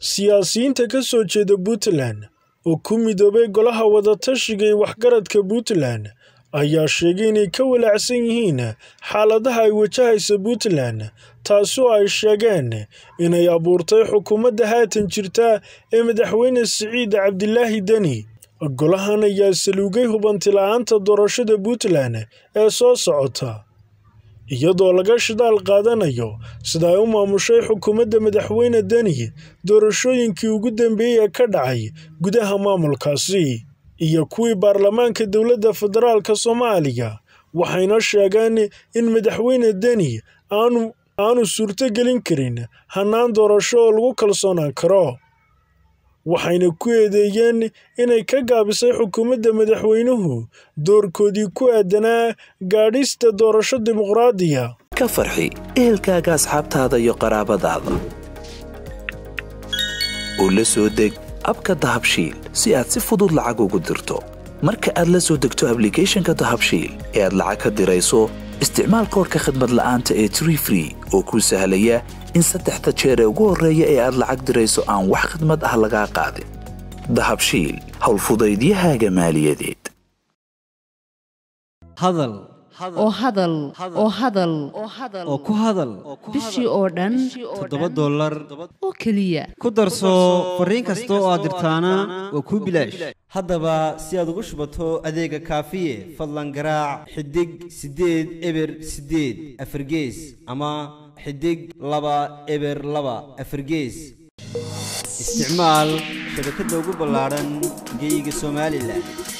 siyaasiyiinta ka soo jeeda Putland oo ku midoobay golaha wada tashiga ee waxgaradka Putland ayaa sheegay inay ka walacsan yihiin xaaladaha ay wajahayso Putland taasoo ay sheegeen inay abuurtay xukuumadda haatan jirta ee madaxweyne Siciid Cabdilaahi Dani. Golahan ayaa saluugay hubanti la'aanta doorashada Putland ee soo socota iyadoo laga shidaal qaadanayo sida ay u maamushay xukuumadda madaxweyne Dani doorashooyinkii ugu dambeeyay ka dhacay gudaha maamulkaasi iyo kuwii baarlamaanka dawladda federaalka Soomaaliya waxayna sheegeen in madaxweyne Dani aanu suurtagelin karin hanaan doorasho lagu kalsoonaan karo waxayna ku eedeeyeen inay ka gaabisay xukuumadda madaxweynuhu doorkoodii ku aadanaa gaadhista doorasho dimuqraadiya. Ka farxi ehelkaaga asxaabtaada iyo qaraabadaada oo la soo deg abka dahabshiil si aad si fudud lacag ugu dirto. Marka aad la soo degto applicationka dahabshiil ee aad lacag ka dirayso, isticmaal koodhka khidmad la'aanta ee TREE oo kuu sahlaya in saddexda jeer ee ugu horreeya ee aad lacag dirayso aan wax khidmad ah lagaa qaadin. Dahabshiil, hawl fudaydiyahaaga maaliyadeed. Hadal oo hadal oo hadal oo ku hadal bishii oo dhan $7 oo kaliya ku darso fariin kasta oo aad dirtaana oo ku bilaash. haddaba si aad ugu shubato adeega kaafiye fadlan garaac xidig 8 eber 8 afar gees ama xidig 2 eber 2 afar gees. isticmaal shabakadda ugu ballaaran geyga Soomaaliland.